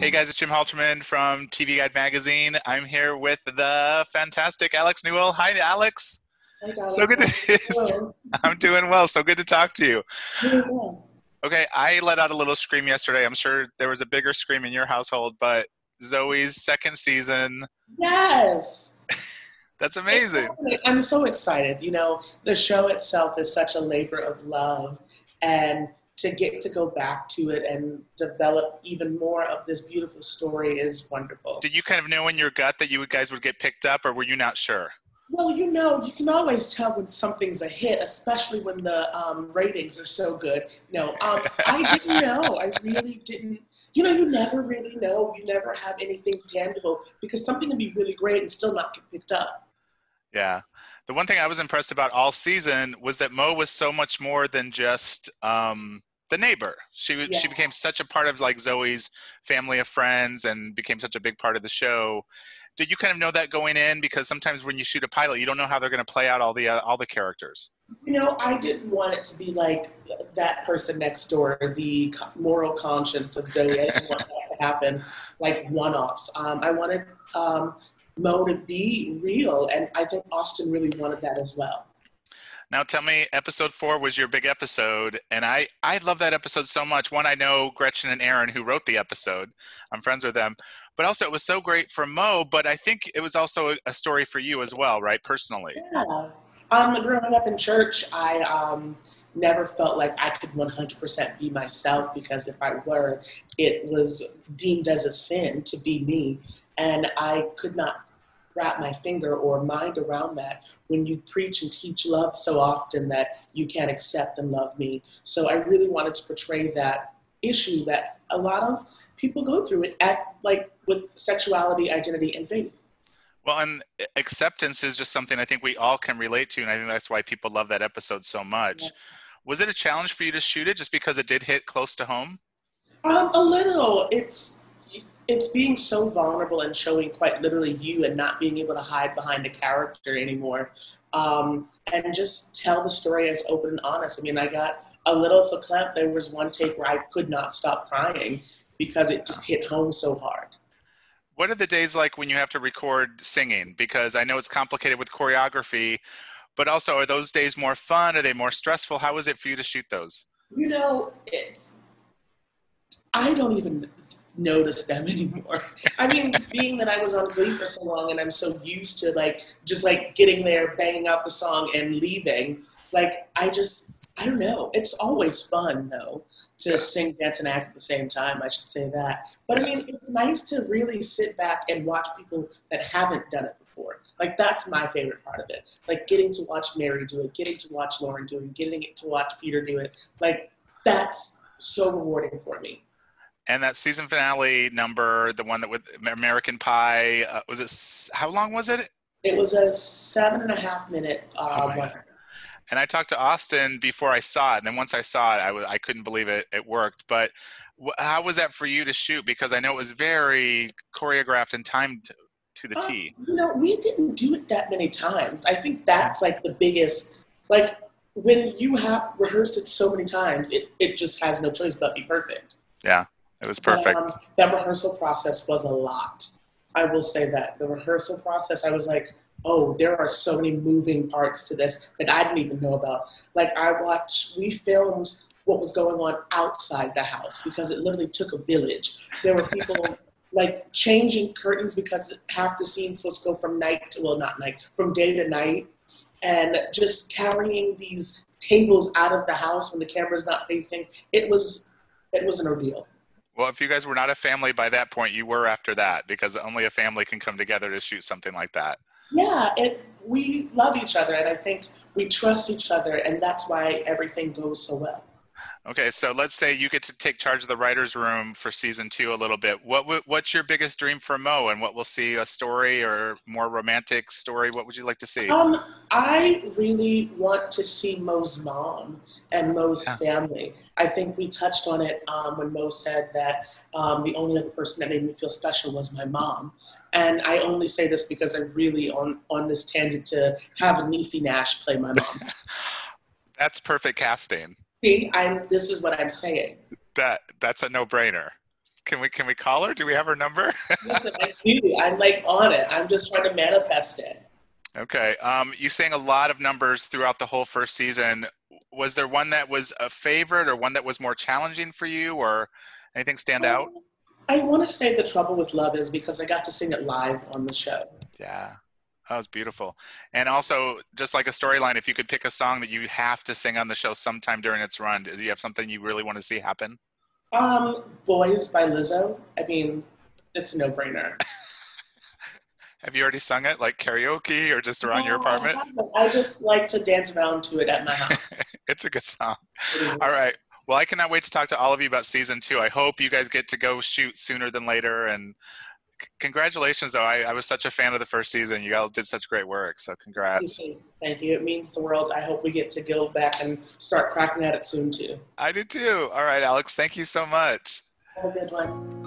Hey guys, it's Jim Halterman from TV Guide Magazine. I'm here with the fantastic Alex Newell. Hi, Alex. Hi, Alex. So good to I'm doing well. So good to talk to you. Okay, I let out a little scream yesterday. I'm sure there was a bigger scream in your household, but Zoe's second season. Yes. That's amazing. I'm so excited. You know, the show itself is such a labor of love, and to get to go back to it and develop even more of this beautiful story is wonderful. Did you kind of know in your gut that you guys would get picked up, or were you not sure? Well, you know, you can always tell when something's a hit, especially when the ratings are so good. No, I didn't know. I really didn't. You know, you never really know. You never have anything tangible, because something can be really great and still not get picked up. Yeah. The one thing I was impressed about all season was that Mo was so much more than just the neighbor. She became such a part of like Zoe's family of friends and became such a big part of the show. Did you kind of know that going in? Because sometimes when you shoot a pilot, you don't know how they're going to play out all the characters. You know, I didn't want it to be like that person next door, the moral conscience of Zoe. I didn't want that to happen, like one-offs. I wanted Mo to be real, and I think Austin really wanted that as well. Now tell me, episode 4 was your big episode, and I love that episode so much. One, I know Gretchen and Aaron, who wrote the episode. I'm friends with them. But also, it was so great for Mo, but I think it was also a story for you as well, right, personally? Yeah. Growing up in church, I never felt like I could 100% be myself, because if I were, it was deemed as a sin to be me, and I could not wrap my finger or mind around that when you preach and teach love so often that you can't accept and love me. So I really wanted to portray that issue that a lot of people go through it at, like with sexuality, identity, and faith. Well, and acceptance is just something I think we all can relate to, and I think that's why people love that episode so much. Yeah. Was it a challenge for you to shoot it just because it did hit close to home? A little. It's being so vulnerable and showing quite literally you and not being able to hide behind a character anymore, and just tell the story as open and honest. I mean, I got a little verklempt. There was one take where I could not stop crying because it just hit home so hard. What are the days like when you have to record singing? Because I know it's complicated with choreography, but also are those days more fun? Are they more stressful? How is it for you to shoot those? You know, I don't even notice them anymore. I mean, being that I was on Glee for so long, and I'm so used to like just like getting there, banging out the song and leaving, like I don't know. It's always fun though to sing, dance, and act at the same time, I should say that. But I mean, it's nice to really sit back and watch people that haven't done it before. Like that's my favorite part of it. Like getting to watch Mary do it, getting to watch Lauren do it, getting to watch Peter do it. Like that's so rewarding for me. And that season finale number, the one that with American Pie, how long was it? It was a 7.5 minute one. And I talked to Austin before I saw it. And then once I saw it, I couldn't believe it worked. But how was that for you to shoot? Because I know it was very choreographed and timed to the T. You know, we didn't do it that many times. I think that's like the biggest, like when you have rehearsed it so many times, it just has no choice but be perfect. Yeah. It was perfect. That rehearsal process was a lot. I will say that. The rehearsal process, I was like, oh, there are so many moving parts to this that I didn't even know about. Like we filmed what was going on outside the house because it literally took a village. There were people like changing curtains because half the scene's supposed to go from night to, well, not night, from day to night, and just carrying these tables out of the house when the camera's not facing. It was an ordeal. Well, if you guys were not a family by that point, you were after that, because only a family can come together to shoot something like that. Yeah, we love each other, and I think we trust each other, and that's why everything goes so well. Okay, so let's say you get to take charge of the writer's room for season 2 a little bit. What's your biggest dream for Mo, and what we'll see, a story or more romantic story? What would you like to see? I really want to see Mo's mom and Mo's family. I think we touched on it when Mo said that the only other person that made me feel special was my mom. And I only say this because I'm really on this tangent to have Niecy Nash play my mom. That's perfect casting. See, this is what I'm saying. That's a no-brainer. Can we call her? Do we have her number? I do. I'm like on it. I'm just trying to manifest it. Okay. You sang a lot of numbers throughout the whole first season. Was there one that was a favorite or one that was more challenging for you or anything stand out? I want to say The Trouble with Love is because I got to sing it live on the show. Yeah. That was beautiful. And also, just like a storyline, if you could pick a song that you have to sing on the show sometime during its run, do you have something you really want to see happen? Boys by Lizzo. I mean, it's a no-brainer. Have you already sung it, like karaoke or just around your apartment? I just like to dance around to it at my house. It's a good song. All right. Well, I cannot wait to talk to all of you about season 2. I hope you guys get to go shoot sooner than later. And congratulations, though. I was such a fan of the first season. You all did such great work, so congrats. Thank you. It means the world. I hope we get to go back and start cracking at it soon, too. I do, too. All right, Alex, thank you so much. Have a good one.